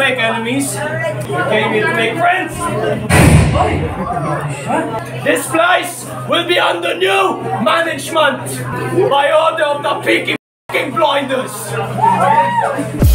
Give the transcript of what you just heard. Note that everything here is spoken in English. make enemies, you came here to make friends. This place will be under new management by order of the Peaky Blinders.